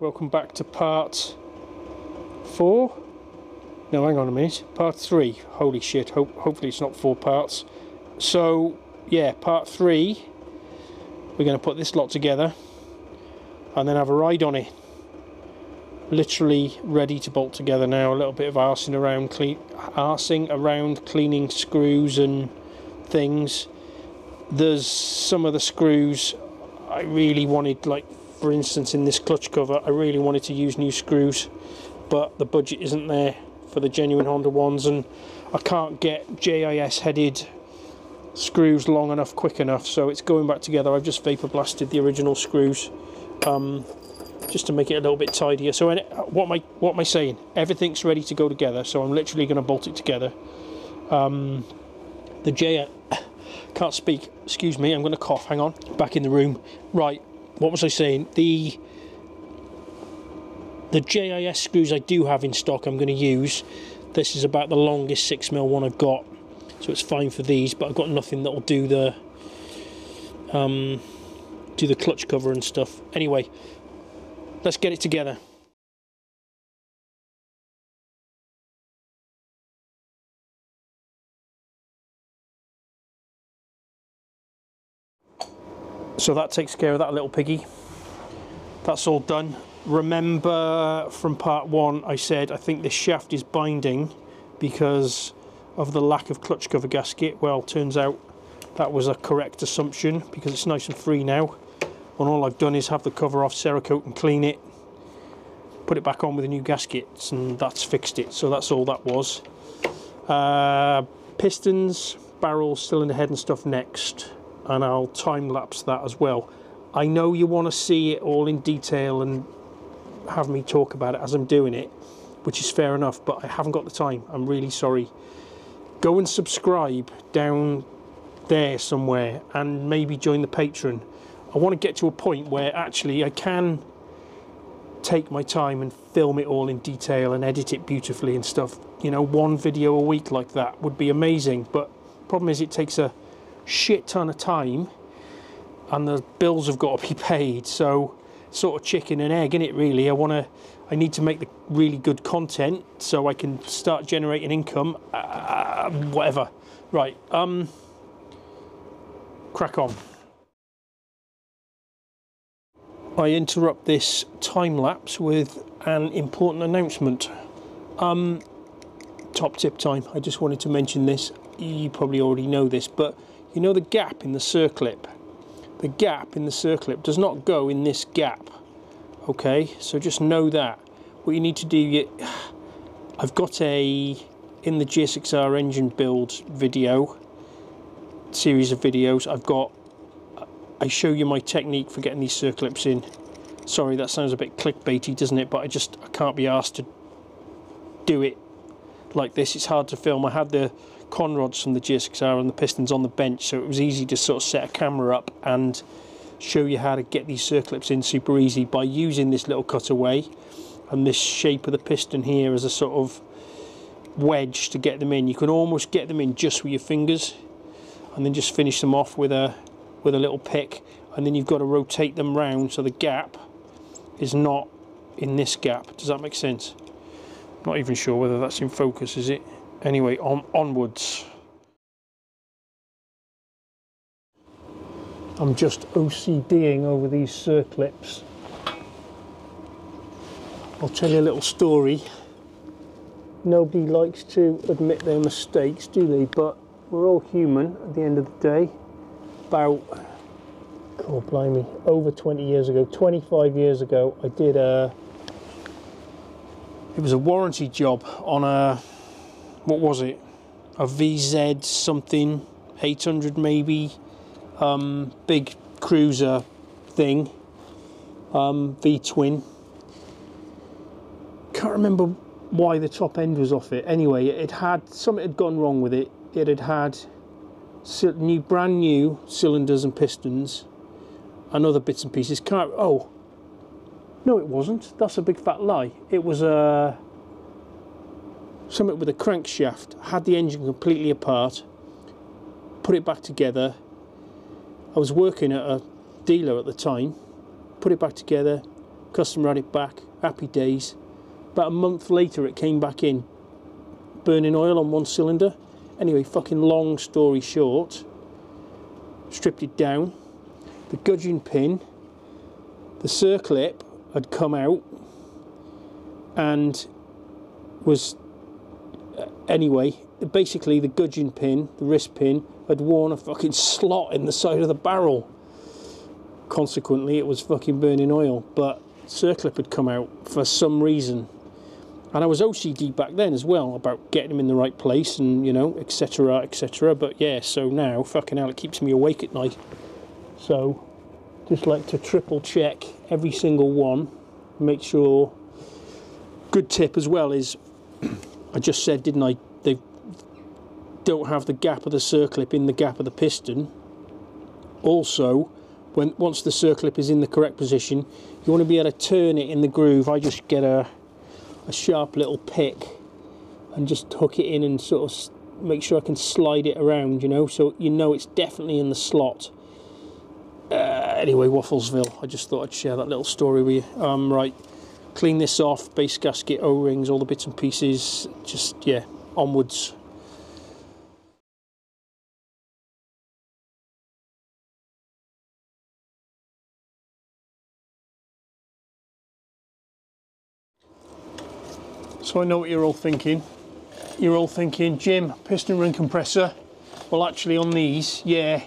Welcome back to part 4. No, hang on a minute. Part 3. Holy shit. Hopefully it's not 4 parts. So, yeah, part 3. We're going to put this lot together and then have a ride on it. Literally ready to bolt together now. A little bit of arsing around cleaning screws and things. There's some of the screws I really wanted, like for instance in this clutch cover, I really wanted to use new screws, but the budget isn't there for the genuine Honda ones, and I can't get JIS headed screws long enough, quick enough, so it's going back together. I've just vapor blasted the original screws just to make it a little bit tidier. So what am I saying? Everything's ready to go together, so I'm literally going to bolt it together. The JIS, can't speak, excuse me, I'm going to cough, hang on, back in the room. Right, what was I saying? The JIS screws I do have in stock I'm going to use. This is about the longest 6mm one I've got, so it's fine for these, but I've got nothing that'll do the clutch cover and stuff. Anyway, let's get it together. So that takes care of that little piggy. That's all done. Remember from part 1 I said I think this shaft is binding because of the lack of clutch cover gasket. Well, turns out that was a correct assumption because it's nice and free now, and all I've done is have the cover off Cerakote and clean it, put it back on with the new gaskets, and that's fixed it. So that's all that was. Pistons, barrels, cylinder head and stuff next, and I'll time lapse that as well. I know you want to see it all in detail and have me talk about it as I'm doing it, which is fair enough, but I haven't got the time. I'm really sorry. Go and subscribe down there somewhere and maybe join the Patreon. I want to get to a point where actually I can take my time and film it all in detail and edit it beautifully and stuff. You know, one video a week like that would be amazing, but problem is it takes a shit ton of time and the bills have got to be paid, so sort of chicken and egg, innit, really. I need to make the really good content so I can start generating income, whatever. Right, crack on. I interrupt this time lapse with an important announcement. Top tip time. I just wanted to mention this. You probably already know this, but you know the gap in the circlip? The gap in the circlip does not go in this gap. Okay, so just know that. What you need to do, I've got in the GSXR engine build video, series of videos, I show you my technique for getting these circlips in. Sorry, that sounds a bit clickbaity, doesn't it? But I can't be asked to do it like this. It's hard to film. I had the conrods from the GSXR and the pistons on the bench, so it was easy to sort of set a camera up and show you how to get these circlips in super easy by using this little cutaway and this shape of the piston here as a sort of wedge to get them in. You can almost get them in just with your fingers and then just finish them off with a little pick, and then you've got to rotate them round so the gap is not in this gap. Does that make sense? Not even sure whether that's in focus, is it? Anyway, onwards. I'm just OCDing over these circlips. I'll tell you a little story. Nobody likes to admit their mistakes, do they? But we're all human at the end of the day. About, God blimey, over 20 years ago, 25 years ago, I did it was a warranty job on what was it, a VZ something, 800 maybe, big cruiser thing, V-twin. Can't remember why the top end was off it. Anyway, something had gone wrong with it. It had brand new cylinders and pistons and other bits and pieces. Oh no, it wasn't, that's a big fat lie. It was something with a crankshaft. Had the engine completely apart, put it back together. I was working at a dealer at the time, put it back together, Customer had it back, happy days. About a month later it came back in, burning oil on one cylinder. Anyway, fucking long story short, stripped it down. The gudgeon pin, the circlip had come out and was, anyway, basically the gudgeon pin, the wrist pin, had worn a fucking slot in the side of the barrel. Consequently, it was fucking burning oil, but circlip had come out for some reason. And I was OCD back then as well about getting them in the right place and, you know, etc, etc. But yeah, so now, fucking hell, it keeps me awake at night. So, just like to triple check every single one, make sure. Good tip as well is, I just said, didn't I, they don't have the gap of the circlip in the gap of the piston. Also, once the circlip is in the correct position, you want to be able to turn it in the groove. I just get a sharp little pick and just hook it in and sort of make sure I can slide it around, you know, so you know it's definitely in the slot. Anyway, Wafflesville, I just thought I'd share that little story with you. Right, clean this off, base gasket, O-rings, all the bits and pieces, just, yeah, onwards. So I know what you're all thinking. You're all thinking, Jim, piston ring compressor. Well, actually on these, yeah,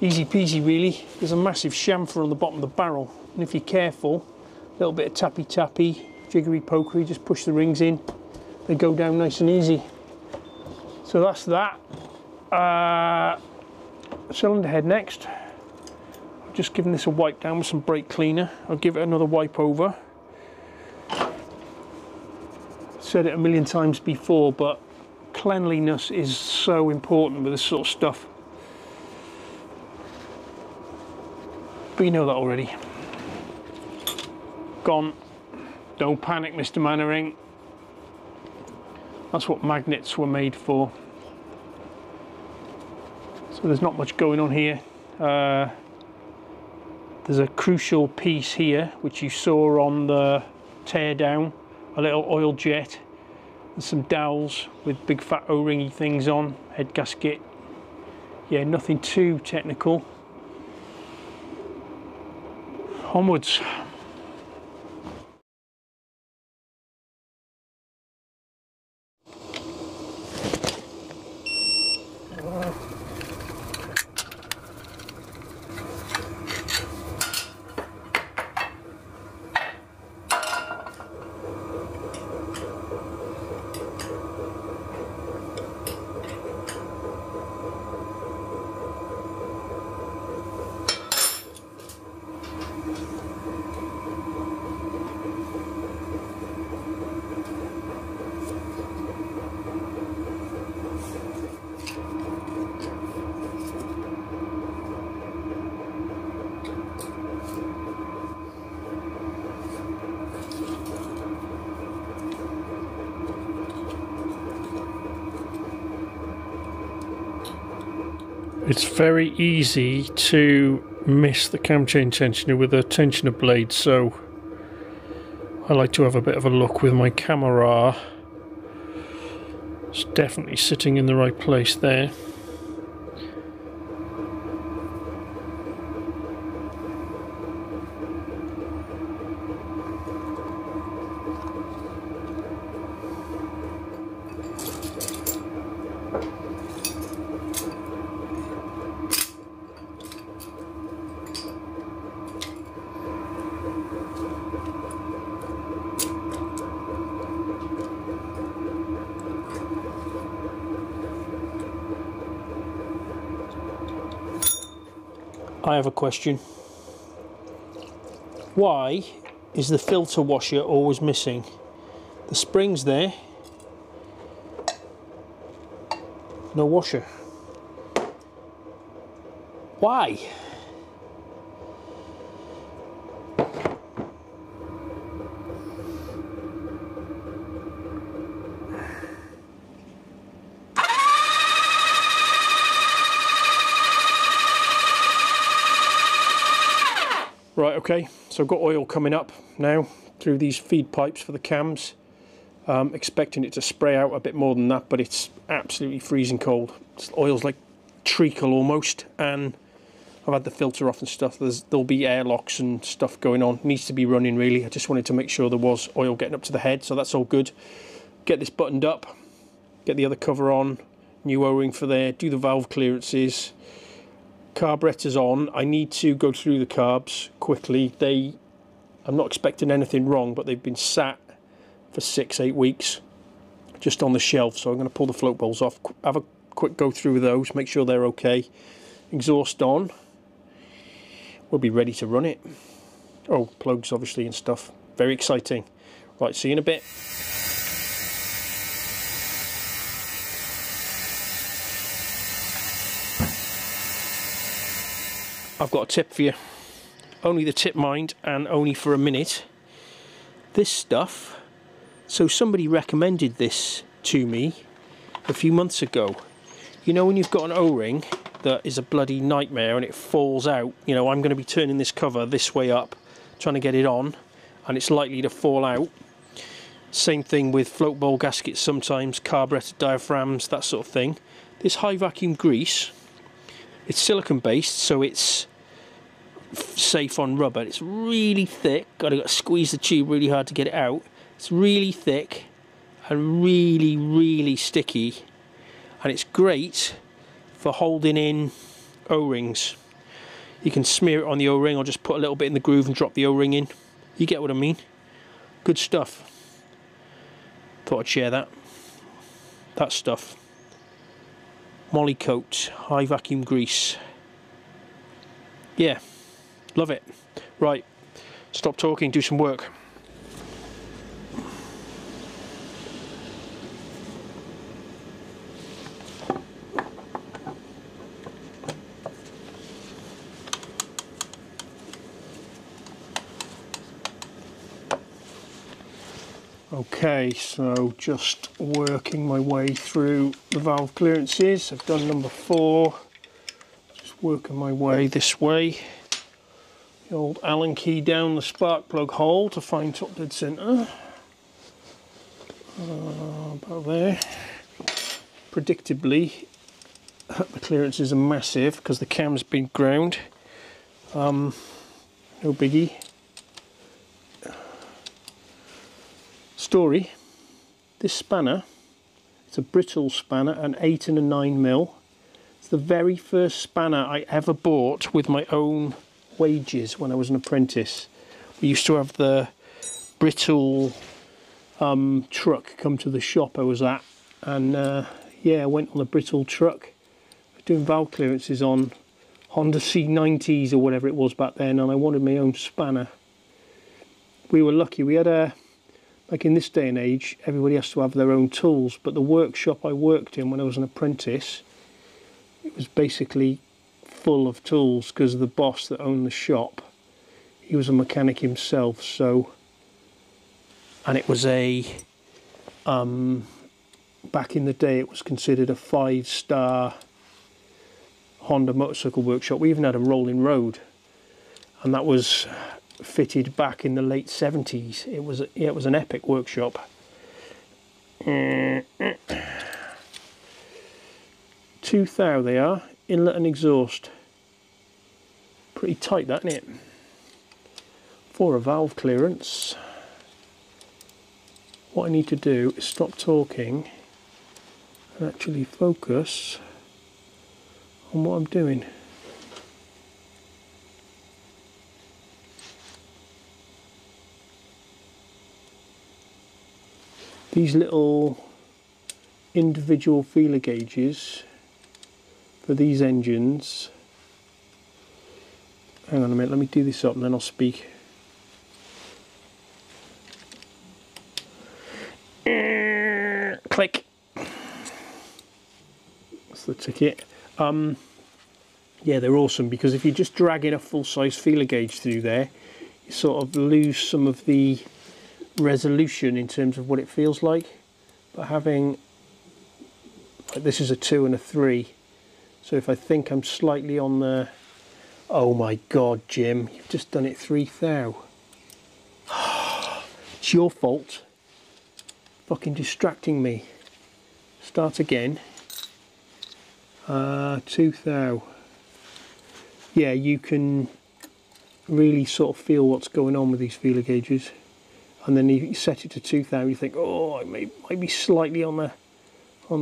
easy peasy really. There's a massive chamfer on the bottom of the barrel. And if you're careful, a little bit of tappy-tappy, jiggery-pokery, just push the rings in. They go down nice and easy. So that's that. Cylinder head next. I've just given this a wipe down with some brake cleaner. I'll give it another wipe over. Said it a million times before, but cleanliness is so important with this sort of stuff, but you know that already. Gone. Don't panic, Mr. Mannering, that's what magnets were made for. So there's not much going on here. There's a crucial piece here which you saw on the tear down. A little oil jet and some dowels with big fat O-ringy things on, head gasket. Yeah, nothing too technical. Onwards. It's very easy to miss the cam chain tensioner with a tensioner blade, so I like to have a bit of a look with my camera. It's definitely sitting in the right place there. I have a question. Why is the filter washer always missing? The spring's there, no washer. Why? Right, okay, so I've got oil coming up now through these feed pipes for the cams. Expecting it to spray out a bit more than that, but it's absolutely freezing cold. It's, oil's like treacle almost, and I've had the filter off and stuff. There'll be airlocks and stuff going on. It needs to be running really. I just wanted to make sure there was oil getting up to the head, so that's all good. Get this buttoned up, get the other cover on, new O-ring for there, do the valve clearances. Carburettor's on. I need to go through the carbs quickly. I'm not expecting anything wrong, but they've been sat for 6-8 weeks just on the shelf, so I'm going to pull the float bowls off, have a quick go through with those, make sure they're okay. Exhaust on, we'll be ready to run it. Oh, plugs obviously and stuff, very exciting. Right, see you in a bit. I've got a tip for you, only the tip mind, and only for a minute. This stuff, so somebody recommended this to me a few months ago. You know when you've got an O-ring that is a bloody nightmare and it falls out, you know, I'm going to be turning this cover this way up, trying to get it on, and it's likely to fall out. Same thing with float bowl gaskets sometimes, carburetor diaphragms, that sort of thing. This high vacuum grease, it's silicone based, so it's safe on rubber. It's really thick, gotta squeeze the tube really hard to get it out. It's really thick and really, really sticky, and it's great for holding in O-rings. You can smear it on the O-ring or just put a little bit in the groove and drop the O-ring in. You get what I mean? Good stuff. Thought I'd share that. That stuff. Molly Coat, high vacuum grease. Yeah, love it. Right, stop talking, do some work. Okay, so just working my way through the valve clearances. I've done number 4. Just working my way this way. The old Allen key down the spark plug hole to find top dead centre. About there. Predictably, the clearances are massive because the cam's been ground. No biggie. Story, this spanner, it's a brittle spanner, an 8 and a 9mm. It's the very first spanner I ever bought with my own wages when I was an apprentice. We used to have the brittle truck come to the shop I was at, and yeah, I went on the brittle truck doing valve clearances on Honda C90s or whatever it was back then, and I wanted my own spanner. We were lucky, we had a, like in this day and age, everybody has to have their own tools, but the workshop I worked in when I was an apprentice, it was basically full of tools because the boss that owned the shop, he was a mechanic himself. So, and it was a, back in the day it was considered a 5-star Honda motorcycle workshop. We even had a rolling road, and that was fitted back in the late 70s. It was, yeah, it was an epic workshop. 2 thou they are, inlet and exhaust. Pretty tight that, isn't it? For a valve clearance, what I need to do is stop talking and actually focus on what I'm doing. These little individual feeler gauges for these engines, hang on a minute, let me do this up and then I'll speak. Click, that's the ticket. Yeah, they're awesome because if you just drag in a full-size feeler gauge through there, you sort of lose some of the resolution in terms of what it feels like, but having, like, this is a 2 and a 3, so if I think I'm slightly on the Oh my God, Jim, you've just done it 3,000. It's your fault. Fucking distracting me. Start again. 2,000. Yeah, you can really sort of feel what's going on with these feeler gauges. And then you set it to 2,000, you think, oh, I might be slightly on the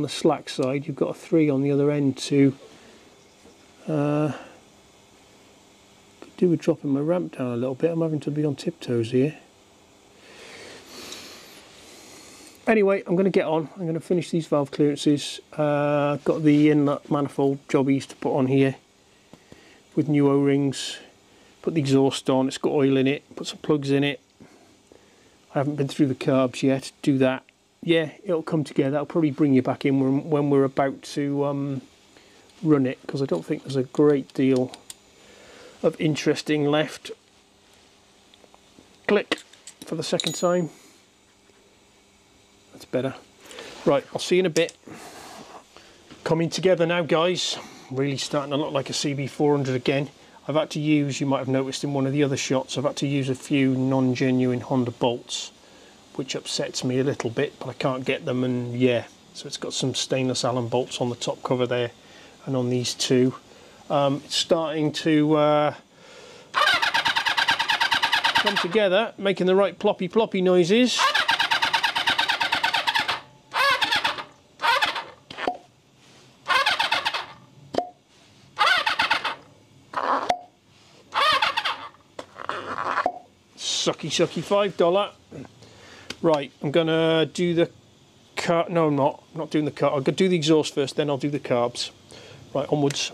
slack side. You've got a 3 on the other end to could do with dropping my ramp down a little bit. I'm having to be on tiptoes here. Anyway, I'm going to get on. I'm going to finish these valve clearances. I've got the inlet manifold jobbies to put on here with new O-rings. Put the exhaust on. It's got oil in it. Put some plugs in it. I haven't been through the carbs yet. Do that. Yeah, it'll come together. I'll probably bring you back in when we're about to run it, because I don't think there's a great deal of interesting left. Click for the second time. That's better. Right, I'll see you in a bit. Coming together now, guys. Really starting to look like a CB400 again. I've had to use, you might have noticed in one of the other shots, I've had to use a few non-genuine Honda bolts, which upsets me a little bit, but I can't get them, and yeah, so it's got some stainless allen bolts on the top cover there and on these two. It's starting to come together, making the right ploppy ploppy noises. Sucky sucky $5. Right, I'm gonna do the cut. No, I'm not doing the cut. I'll do the exhaust first, then I'll do the carbs. Right, onwards.